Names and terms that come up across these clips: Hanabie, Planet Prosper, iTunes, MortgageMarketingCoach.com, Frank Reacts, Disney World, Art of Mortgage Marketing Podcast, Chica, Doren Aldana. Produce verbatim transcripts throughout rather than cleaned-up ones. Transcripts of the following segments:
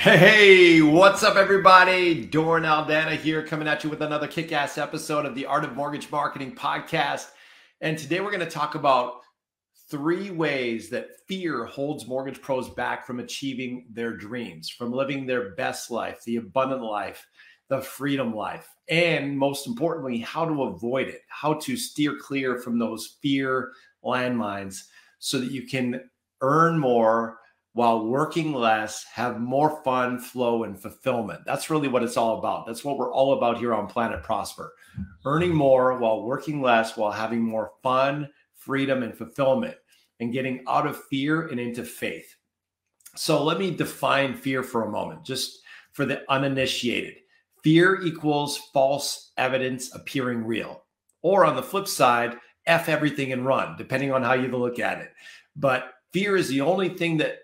Hey, what's up everybody? Doren Aldana here coming at you with another kick-ass episode of the Art of Mortgage Marketing Podcast. And today we're going to talk about three ways that fear holds mortgage pros back from achieving their dreams, from living their best life, the abundant life, the freedom life, and most importantly, how to avoid it, how to steer clear from those fear landmines so that you can earn more while working less, have more fun, flow, and fulfillment. That's really what it's all about. That's what we're all about here on Planet Prosper. Earning more while working less, while having more fun, freedom, and fulfillment, and getting out of fear and into faith. So let me define fear for a moment, just for the uninitiated. Fear equals false evidence appearing real. Or on the flip side, F everything and run, depending on how you look at it. But fear is the only thing that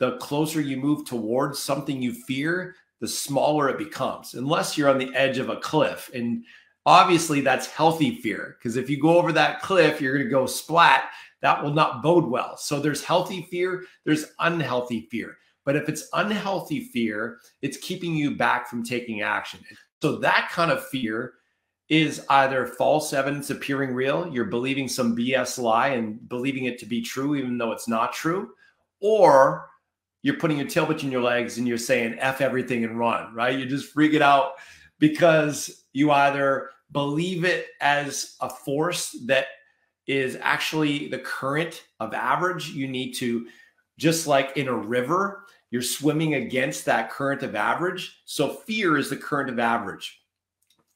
the closer you move towards something you fear, the smaller it becomes, unless you're on the edge of a cliff. And obviously that's healthy fear, because if you go over that cliff, you're going to go splat. That will not bode well. So there's healthy fear, there's unhealthy fear. But if it's unhealthy fear, it's keeping you back from taking action. So that kind of fear is either false evidence appearing real, you're believing some B S lie and believing it to be true, even though it's not true, or you're putting your tail between your legs and you're saying F everything and run, right? You're just freaking out because you either believe it as a force that is actually the current of average. You need to, just like in a river, you're swimming against that current of average. So fear is the current of average.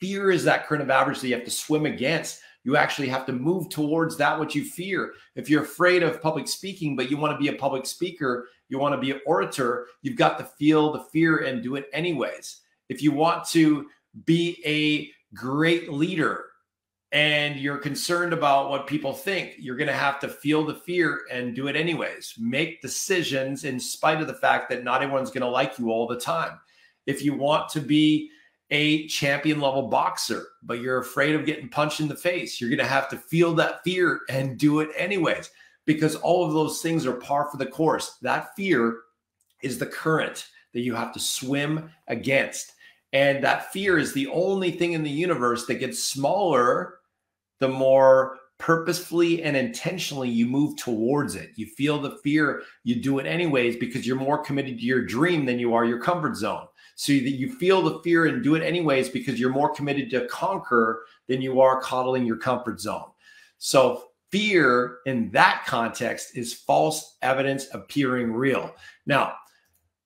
Fear is that current of average that you have to swim against. You actually have to move towards that which you fear. If you're afraid of public speaking, but you want to be a public speaker, you want to be an orator, you've got to feel the fear and do it anyways. If you want to be a great leader and you're concerned about what people think, you're going to have to feel the fear and do it anyways. Make decisions in spite of the fact that not everyone's going to like you all the time. If you want to be a champion level boxer, but you're afraid of getting punched in the face, you're going to have to feel that fear and do it anyways, because all of those things are par for the course. That fear is the current that you have to swim against. And that fear is the only thing in the universe that gets smaller the more purposefully and intentionally you move towards it. You feel the fear, you do it anyways, because you're more committed to your dream than you are your comfort zone. So that you feel the fear and do it anyways, because you're more committed to conquer than you are coddling your comfort zone. So fear in that context is false evidence appearing real. Now,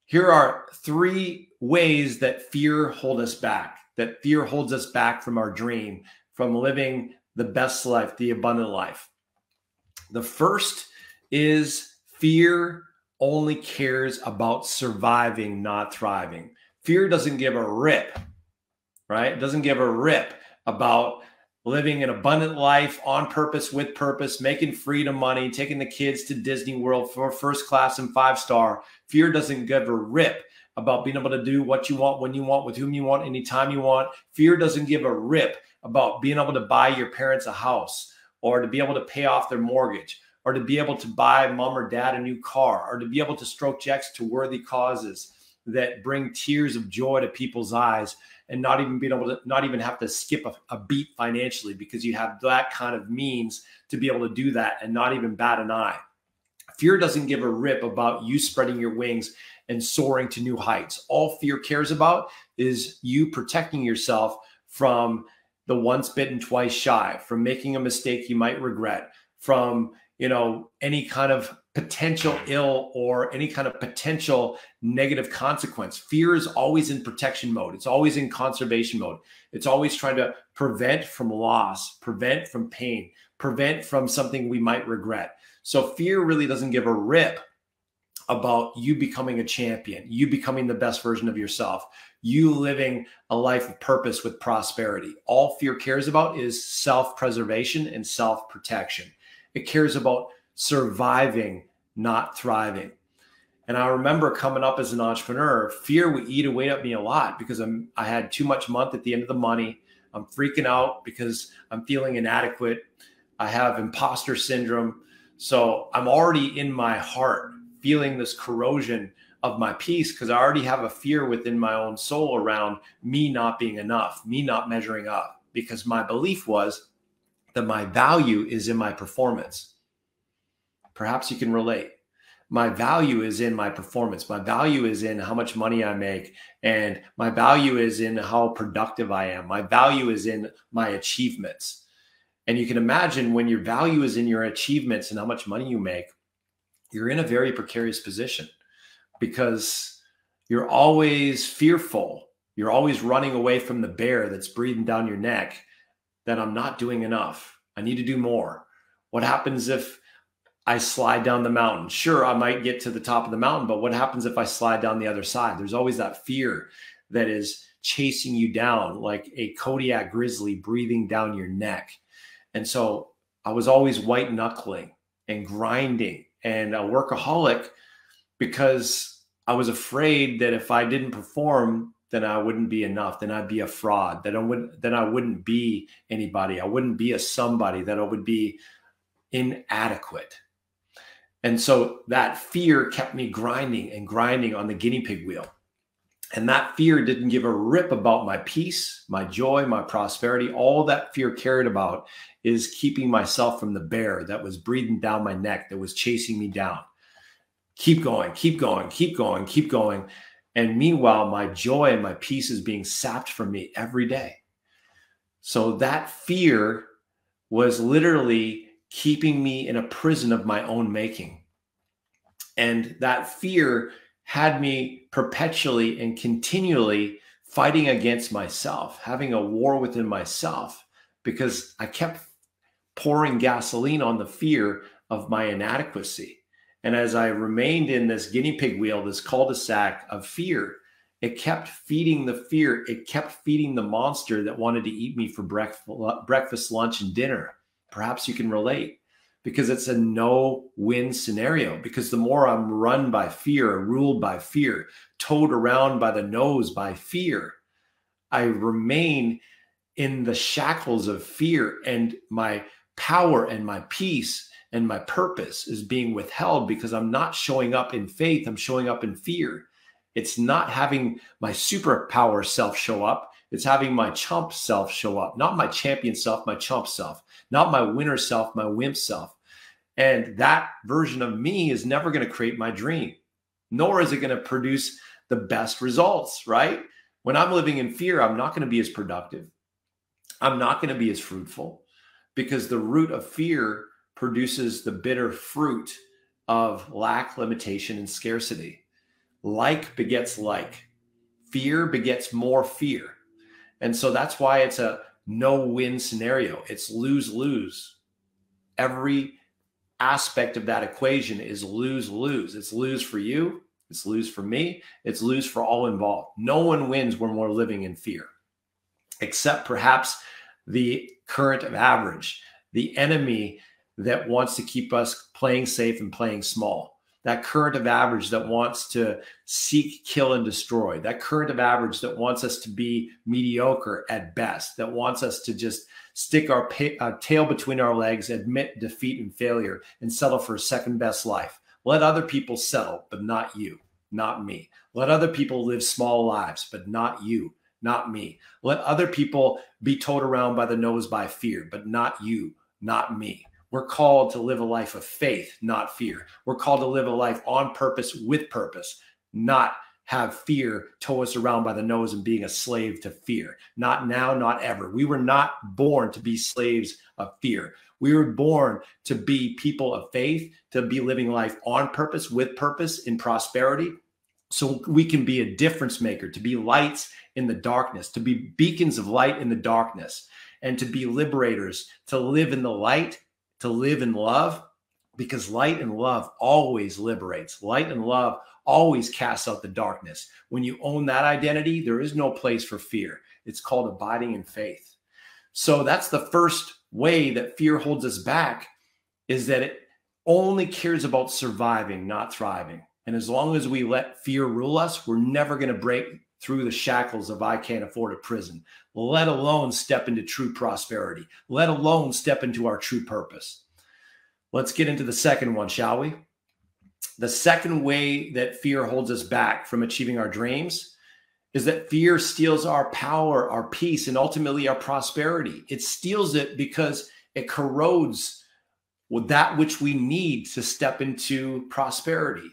here are three ways that fear hold us back, that fear holds us back from our dream, from living the best life, the abundant life. The first is fear only cares about surviving, not thriving. Fear doesn't give a rip, right? It doesn't give a rip about living an abundant life on purpose, with purpose, making freedom money, taking the kids to Disney World for first class and five star. Fear doesn't give a rip about being able to do what you want, when you want, with whom you want, anytime you want. Fear doesn't give a rip about being able to buy your parents a house, or to be able to pay off their mortgage, or to be able to buy mom or dad a new car, or to be able to stroke checks to worthy causes that bring tears of joy to people's eyes, and not even being able to, not even have to skip a, a beat financially, because you have that kind of means to be able to do that and not even bat an eye. Fear doesn't give a rip about you spreading your wings and soaring to new heights. All fear cares about is you protecting yourself from the once bitten, twice shy, from making a mistake you might regret, from, you know, any kind of potential ill or any kind of potential negative consequence. Fear is always in protection mode. It's always in conservation mode. It's always trying to prevent from loss, prevent from pain, prevent from something we might regret. So fear really doesn't give a rip about you becoming a champion, you becoming the best version of yourself, you living a life of purpose with prosperity. All fear cares about is self-preservation and self-protection. It cares about surviving, not thriving. And I remember coming up as an entrepreneur, fear would eat away at me a lot, because I'm, I had too much month at the end of the money. I'm freaking out because I'm feeling inadequate. I have imposter syndrome. So I'm already in my heart feeling this corrosion of my piece because I already have a fear within my own soul around me not being enough, me not measuring up, because my belief was that my value is in my performance. Perhaps you can relate. My value is in my performance. My value is in how much money I make. And my value is in how productive I am. My value is in my achievements. And you can imagine when your value is in your achievements and how much money you make, you're in a very precarious position because you're always fearful. You're always running away from the bear that's breathing down your neck that I'm not doing enough. I need to do more. What happens if I slide down the mountain? Sure, I might get to the top of the mountain, but what happens if I slide down the other side? There's always that fear that is chasing you down like a Kodiak grizzly breathing down your neck. And so I was always white knuckling and grinding and a workaholic because I was afraid that if I didn't perform, then I wouldn't be enough. Then I'd be a fraud. Then I wouldn't, then I wouldn't be anybody. I wouldn't be a somebody. That I would be inadequate. And so that fear kept me grinding and grinding on the guinea pig wheel. And that fear didn't give a rip about my peace, my joy, my prosperity. All that fear cared about is keeping myself from the bear that was breathing down my neck, that was chasing me down. Keep going, keep going, keep going, keep going. And meanwhile, my joy and my peace is being sapped from me every day. So that fear was literally keeping me in a prison of my own making. And that fear had me perpetually and continually fighting against myself, having a war within myself, because I kept pouring gasoline on the fear of my inadequacy. And as I remained in this guinea pig wheel, this cul-de-sac of fear, it kept feeding the fear. It kept feeding the monster that wanted to eat me for breakfast, lunch, and dinner. Perhaps you can relate, because it's a no-win scenario, because the more I'm run by fear, ruled by fear, towed around by the nose by fear, I remain in the shackles of fear, and my power and my peace and my purpose is being withheld because I'm not showing up in faith. I'm showing up in fear. It's not having my superpower self show up. It's having my chump self show up, not my champion self, my chump self, not my winner self, my wimp self. And that version of me is never going to create my dream, nor is it going to produce the best results, right? When I'm living in fear, I'm not going to be as productive. I'm not going to be as fruitful, because the root of fear produces the bitter fruit of lack, limitation, and scarcity. Like begets like. Fear begets more fear. And so that's why it's a no-win scenario. It's lose-lose. Every aspect of that equation is lose-lose. It's lose for you. It's lose for me. It's lose for all involved. No one wins when we're living in fear, except perhaps the current of average, the enemy that wants to keep us playing safe and playing small. That current of average that wants to seek, kill, and destroy. That current of average that wants us to be mediocre at best, that wants us to just stick our, pay, our tail between our legs, admit defeat and failure, and settle for a second best life. Let other people settle, but not you, not me. Let other people live small lives, but not you, not me. Let other people be towed around by the nose by fear, but not you, not me. We're called to live a life of faith, not fear. We're called to live a life on purpose, with purpose, not have fear tow us around by the nose and being a slave to fear. Not now, not ever. We were not born to be slaves of fear. We were born to be people of faith, to be living life on purpose, with purpose, in prosperity, so we can be a difference maker, to be lights in the darkness, to be beacons of light in the darkness, and to be liberators, to live in the light, to live in love, because light and love always liberates. Light and love always casts out the darkness. When you own that identity, there is no place for fear. It's called abiding in faith. So that's the first way that fear holds us back, is that it only cares about surviving, not thriving. And as long as we let fear rule us, we're never going to break through the shackles of I can't afford a prison, let alone step into true prosperity, let alone step into our true purpose. Let's get into the second one, shall we? the second way that fear holds us back from achieving our dreams is that fear steals our power, our peace, and ultimately our prosperity. It steals it because it corrodes that which we need to step into prosperity,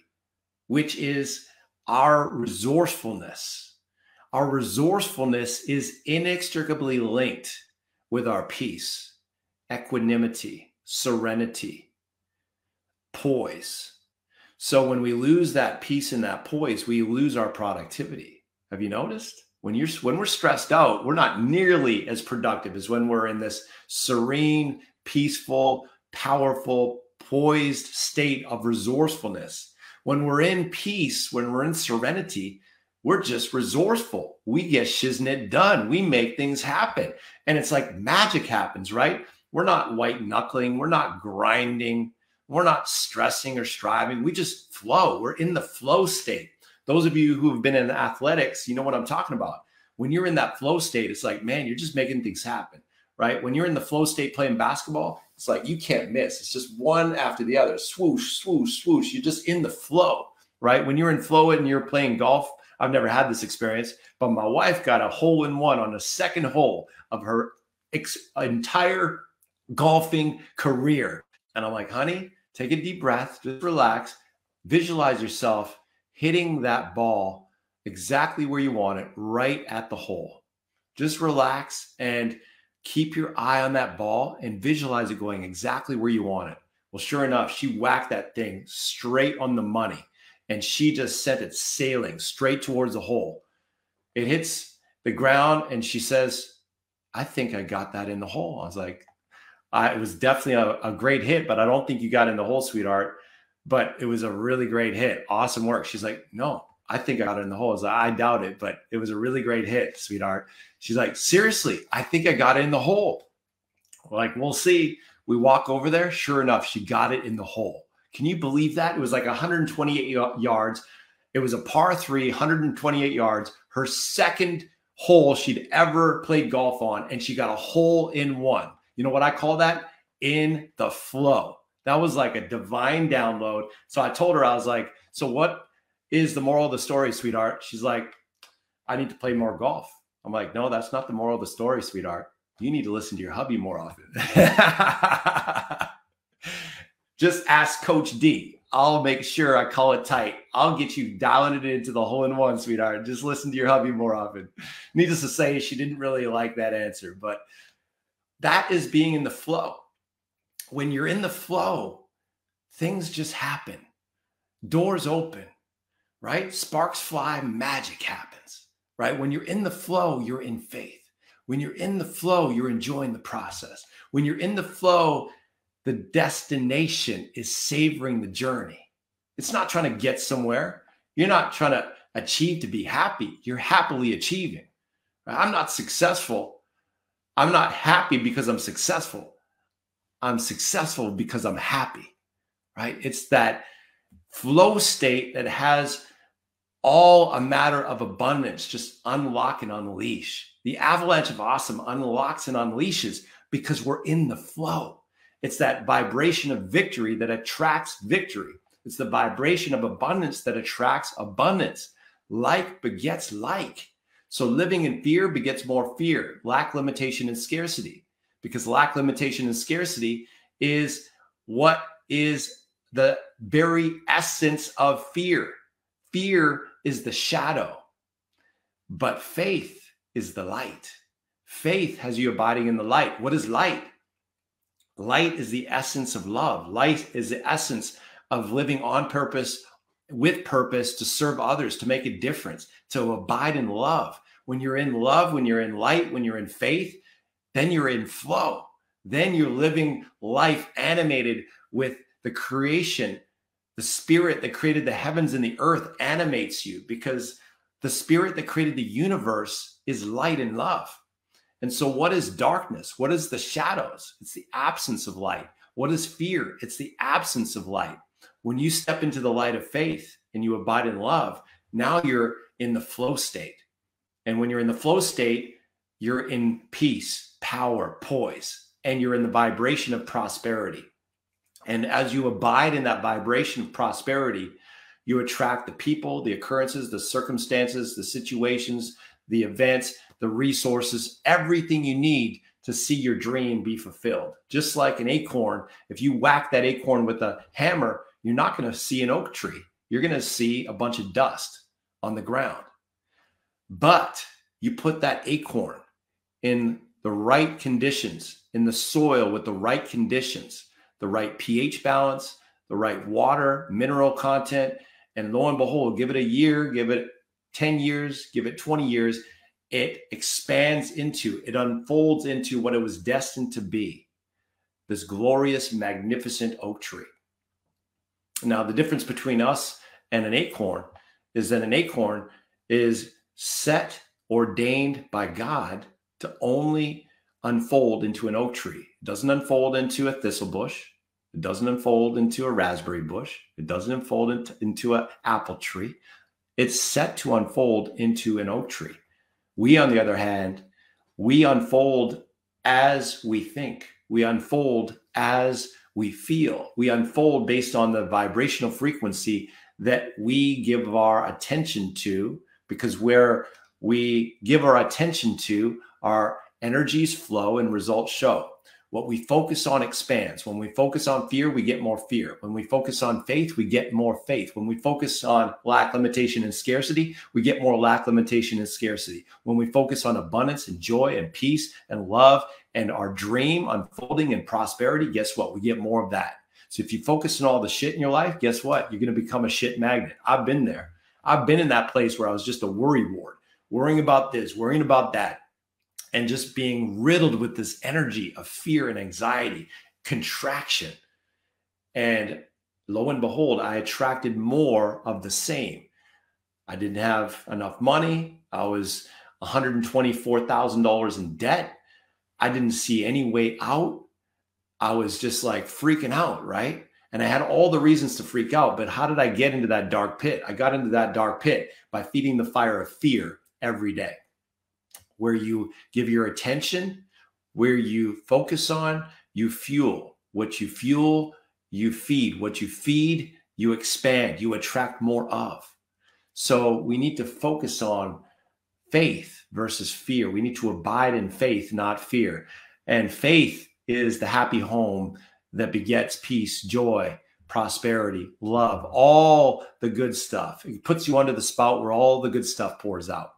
which is our resourcefulness. Our resourcefulness is inextricably linked with our peace, equanimity, serenity, poise. So when we lose that peace and that poise, we lose our productivity. Have you noticed? When you're, when we're stressed out, we're not nearly as productive as when we're in this serene, peaceful, powerful, poised state of resourcefulness. When we're in peace, when we're in serenity, we're just resourceful. We get shiznit done. We make things happen. And it's like magic happens, right? We're not white knuckling. We're not grinding. We're not stressing or striving. We just flow. We're in the flow state. Those of you who have been in athletics, you know what I'm talking about. When you're in that flow state, it's like, man, you're just making things happen, right? When you're in the flow state playing basketball, it's like you can't miss. It's just one after the other. Swoosh, swoosh, swoosh. You're just in the flow, right? When you're in flow and you're playing golf, I've never had this experience, but my wife got a hole in one on the second hole of her ex entire golfing career. And I'm like, honey, take a deep breath, just relax, visualize yourself hitting that ball exactly where you want it, right at the hole. Just relax and keep your eye on that ball and visualize it going exactly where you want it. Well, sure enough, she whacked that thing straight on the money. And she just sent it sailing straight towards the hole. It hits the ground and she says, I think I got that in the hole. I was like, I, it was definitely a, a great hit, but I don't think you got in the hole, sweetheart. But it was a really great hit. Awesome work. She's like, no, I think I got it in the hole. I was like, I doubt it, but it was a really great hit, sweetheart. She's like, seriously, I think I got it in the hole. We're like, we'll see. We walk over there. Sure enough, she got it in the hole. Can you believe that? It was like one hundred twenty-eight yards. It was a par three, one hundred twenty-eight yards, her second hole she'd ever played golf on, and she got a hole in one. You know what I call that? In the flow. That was like a divine download. So I told her, I was like, so what is the moral of the story, sweetheart? She's like, I need to play more golf. I'm like, no, that's not the moral of the story, sweetheart. You need to listen to your hubby more often. Just ask Coach D. I'll make sure I call it tight. I'll get you dialing it into the hole in one, sweetheart. Just listen to your hubby more often. Needless to say, she didn't really like that answer, but that is being in the flow. When you're in the flow, things just happen. Doors open, right? Sparks fly, magic happens, right? When you're in the flow, you're in faith. When you're in the flow, you're enjoying the process. When you're in the flow, the destination is savoring the journey. It's not trying to get somewhere. You're not trying to achieve to be happy. You're happily achieving. I'm not successful. I'm not happy because I'm successful. I'm successful because I'm happy, right? It's that flow state that has all a matter of abundance, just unlock and unleash. The avalanche of awesome unlocks and unleashes because we're in the flow. It's that vibration of victory that attracts victory. It's the vibration of abundance that attracts abundance. Like begets like. So living in fear begets more fear, lack, limitation, and scarcity. Because lack, limitation, and scarcity is what is the very essence of fear. Fear is the shadow, but faith is the light. Faith has you abiding in the light. What is light? Light is the essence of love. Light is the essence of living on purpose, with purpose, to serve others, to make a difference, to abide in love. When you're in love, when you're in light, when you're in faith, then you're in flow. Then you're living life animated with the creation. The spirit that created the heavens and the earth animates you because the spirit that created the universe is light and love. And so what is darkness? What is the shadows? It's the absence of light. What is fear? It's the absence of light. When you step into the light of faith and you abide in love, now you're in the flow state. And when you're in the flow state, you're in peace, power, poise, and you're in the vibration of prosperity. And as you abide in that vibration of prosperity, you attract the people, the occurrences, the circumstances, the situations, the events, the resources, everything you need to see your dream be fulfilled. Just like an acorn, if you whack that acorn with a hammer, you're not going to see an oak tree. You're going to see a bunch of dust on the ground. But you put that acorn in the right conditions, in the soil with the right conditions, the right pH balance, the right water, mineral content, and lo and behold, give it a year, give it ten years, give it twenty years, it expands into, it unfolds into what it was destined to be, this glorious, magnificent oak tree. Now, the difference between us and an acorn is that an acorn is set, ordained by God to only unfold into an oak tree. It doesn't unfold into a thistle bush. It doesn't unfold into a raspberry bush. It doesn't unfold into, into an apple tree. It's set to unfold into an oak tree. We, on the other hand, we unfold as we think. We unfold as we feel. We unfold based on the vibrational frequency that we give our attention to, because where we give our attention to, our energies flow and results show. What we focus on expands. When we focus on fear, we get more fear. When we focus on faith, we get more faith. When we focus on lack, limitation, and scarcity, we get more lack, limitation, and scarcity. When we focus on abundance and joy and peace and love and our dream unfolding and prosperity, guess what? We get more of that. So if you focus on all the shit in your life, guess what? You're going to become a shit magnet. I've been there. I've been in that place where I was just a worrywart, worrying about this, worrying about that, and just being riddled with this energy of fear and anxiety, contraction. And lo and behold, I attracted more of the same. I didn't have enough money. I was one hundred twenty-four thousand dollars in debt. I didn't see any way out. I was just like freaking out, right? And I had all the reasons to freak out, but how did I get into that dark pit? I got into that dark pit by feeding the fire of fear every day. Where you give your attention, where you focus on, you fuel. What you fuel, you feed. What you feed, you expand. You attract more of. So we need to focus on faith versus fear. We need to abide in faith, not fear. And faith is the happy home that begets peace, joy, prosperity, love, all the good stuff. It puts you under the spout where all the good stuff pours out.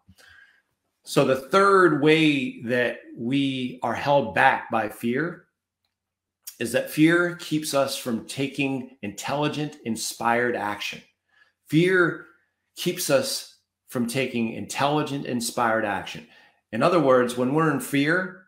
So the third way that we are held back by fear is that fear keeps us from taking intelligent, inspired action. Fear keeps us from taking intelligent, inspired action. In other words, when we're in fear,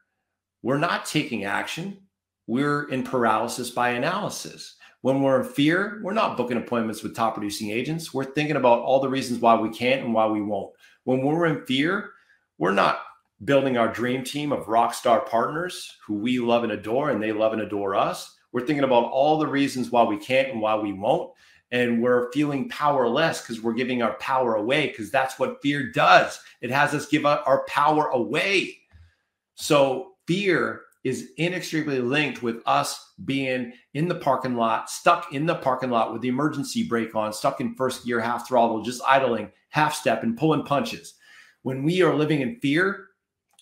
we're not taking action. We're in paralysis by analysis. When we're in fear, we're not booking appointments with top producing agents. We're thinking about all the reasons why we can't and why we won't. When we're in fear, we're not building our dream team of rock star partners who we love and adore and they love and adore us. We're thinking about all the reasons why we can't and why we won't. And we're feeling powerless because we're giving our power away, because that's what fear does. It has us give our power away. So fear is inextricably linked with us being in the parking lot, stuck in the parking lot with the emergency brake on, stuck in first gear, half throttle, just idling, half step and pulling punches. When we are living in fear,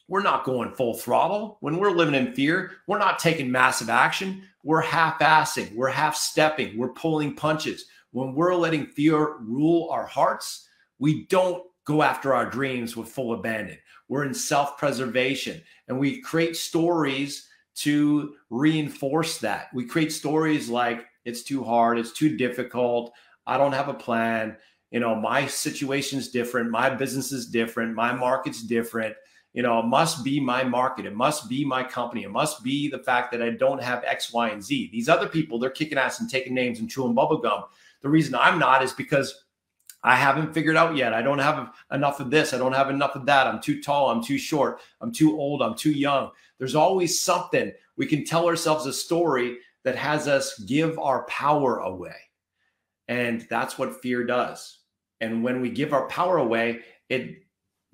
we're not going full throttle. When we're living in fear, we're not taking massive action. We're half-assing. We're half-stepping. We're pulling punches. When we're letting fear rule our hearts, we don't go after our dreams with full abandon. We're in self-preservation, and we create stories to reinforce that. We create stories like, it's too hard, it's too difficult, I don't have a plan. You know, my situation's different. My business is different. My market's different. You know, it must be my market. It must be my company. It must be the fact that I don't have X, Y, and Z. These other people, they're kicking ass and taking names and chewing bubble gum. The reason I'm not is because I haven't figured out yet. I don't have enough of this. I don't have enough of that. I'm too tall. I'm too short. I'm too old. I'm too young. There's always something. We can tell ourselves a story that has us give our power away. And that's what fear does. And when we give our power away, it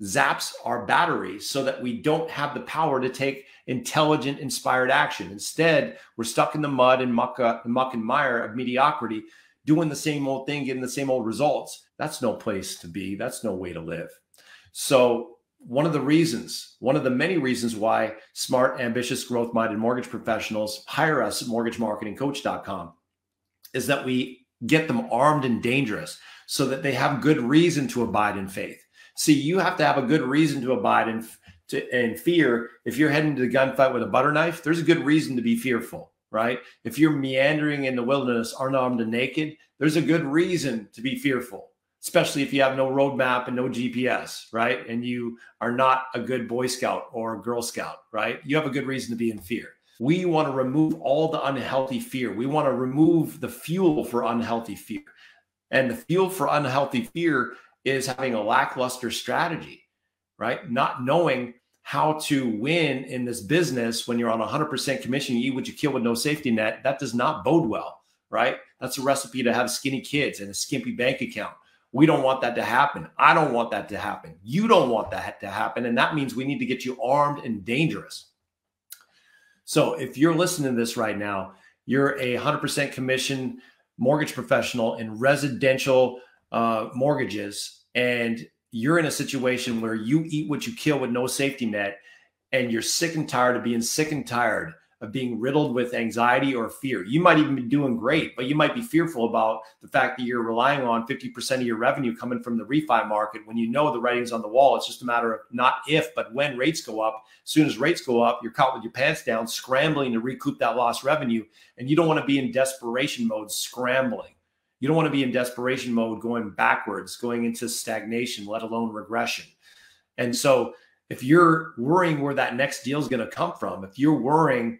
zaps our batteries so that we don't have the power to take intelligent, inspired action. Instead, we're stuck in the mud and muck, uh, muck and mire of mediocrity, doing the same old thing, getting the same old results. That's no place to be. That's no way to live. So one of the reasons, one of the many reasons why smart, ambitious, growth-minded mortgage professionals hire us at mortgage marketing coach dot com is that we get them armed and dangerous so that they have good reason to abide in faith. See, you have to have a good reason to abide in, to, in fear. If you're heading to the gunfight with a butter knife, there's a good reason to be fearful, right? If you're meandering in the wilderness, unarmed and naked, there's a good reason to be fearful, especially if you have no roadmap and no G P S, right? And you are not a good Boy Scout or a Girl Scout, right? You have a good reason to be in fear. We want to remove all the unhealthy fear. We want to remove the fuel for unhealthy fear. And the fuel for unhealthy fear is having a lackluster strategy, right? Not knowing how to win in this business when you're on one hundred percent commission, you eat what you kill with no safety net. That does not bode well, right? That's a recipe to have skinny kids and a skimpy bank account. We don't want that to happen. I don't want that to happen. You don't want that to happen. And that means we need to get you armed and dangerous. So if you're listening to this right now, you're a one hundred percent commission mortgage professional in residential uh, mortgages, and you're in a situation where you eat what you kill with no safety net, and you're sick and tired of being sick and tired of being riddled with anxiety or fear. You might even be doing great, but you might be fearful about the fact that you're relying on fifty percent of your revenue coming from the refi market when you know the writing's on the wall. It's just a matter of not if, but when rates go up. As soon as rates go up, you're caught with your pants down, scrambling to recoup that lost revenue. And you don't want to be in desperation mode, scrambling. You don't want to be in desperation mode, going backwards, going into stagnation, let alone regression. And so if you're worrying where that next deal is going to come from, if you're worrying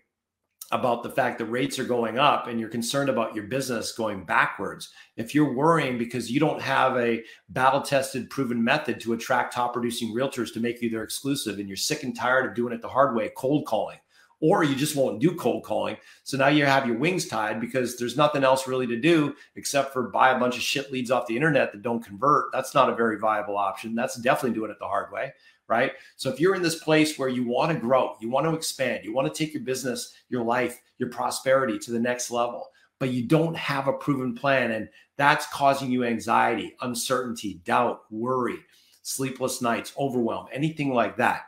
about the fact that rates are going up and you're concerned about your business going backwards, if you're worrying because you don't have a battle-tested, proven method to attract top-producing realtors to make you their exclusive, and you're sick and tired of doing it the hard way, cold calling, or you just won't do cold calling, so now you have your wings tied because there's nothing else really to do except for buy a bunch of shit leads off the internet that don't convert, that's not a very viable option. That's definitely doing it the hard way. Right? So if you're in this place where you want to grow, you want to expand, you want to take your business, your life, your prosperity to the next level, but you don't have a proven plan, and that's causing you anxiety, uncertainty, doubt, worry, sleepless nights, overwhelm, anything like that.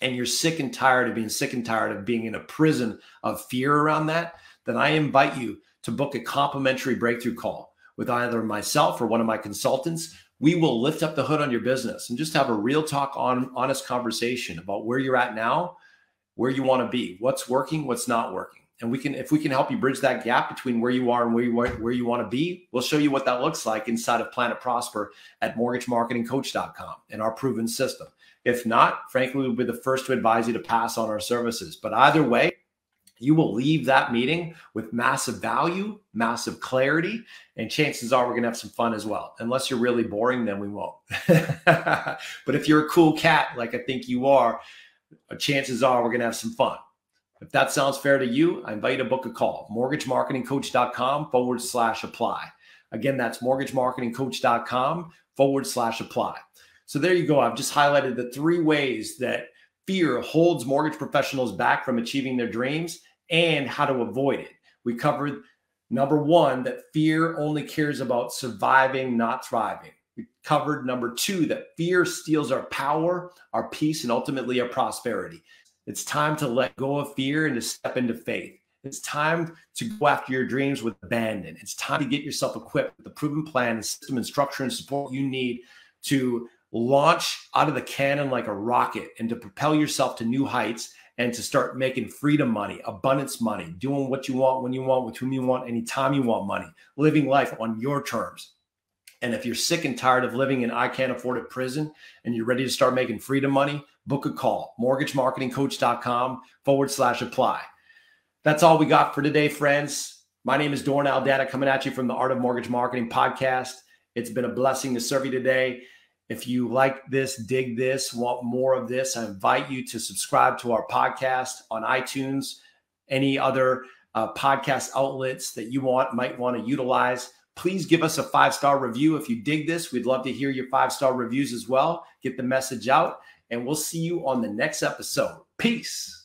And you're sick and tired of being sick and tired of being in a prison of fear around that, then I invite you to book a complimentary breakthrough call with either myself or one of my consultants. We will lift up the hood on your business and just have a real talk, on honest conversation about where you're at now, where you want to be, what's working, what's not working. And we can, if we can help you bridge that gap between where you are and where you are, where you want to be, we'll show you what that looks like inside of Planet Prosper at mortgage marketing coach dot com and our proven system. If not, frankly, we'll be the first to advise you to pass on our services. But either way, you will leave that meeting with massive value, massive clarity, and chances are we're going to have some fun as well. Unless you're really boring, then we won't. But if you're a cool cat, like I think you are, chances are we're going to have some fun. If that sounds fair to you, I invite you to book a call. mortgage marketing coach dot com forward slash apply. Again, that's mortgage marketing coach dot com forward slash apply. So there you go. I've just highlighted the three ways that fear holds mortgage professionals back from achieving their dreams and how to avoid it. We covered number one, that fear only cares about surviving, not thriving. We covered number two, that fear steals our power, our peace, and ultimately our prosperity. It's time to let go of fear and to step into faith. It's time to go after your dreams with abandon. It's time to get yourself equipped with the proven plan, and system, and structure and support you need to launch out of the cannon like a rocket and to propel yourself to new heights and to start making freedom money, abundance money, doing what you want, when you want, with whom you want, anytime you want money, living life on your terms. And if you're sick and tired of living in I can't afford it prison and you're ready to start making freedom money, book a call, mortgage marketing coach dot com forward slash apply. That's all we got for today, friends. My name is Doren Aldana, coming at you from the Art of Mortgage Marketing Podcast. It's been a blessing to serve you today. If you like this, dig this, want more of this, I invite you to subscribe to our podcast on iTunes, any other uh, podcast outlets that you want might want to utilize. Please give us a five-star review if you dig this. We'd love to hear your five-star reviews as well. Get the message out, and we'll see you on the next episode. Peace.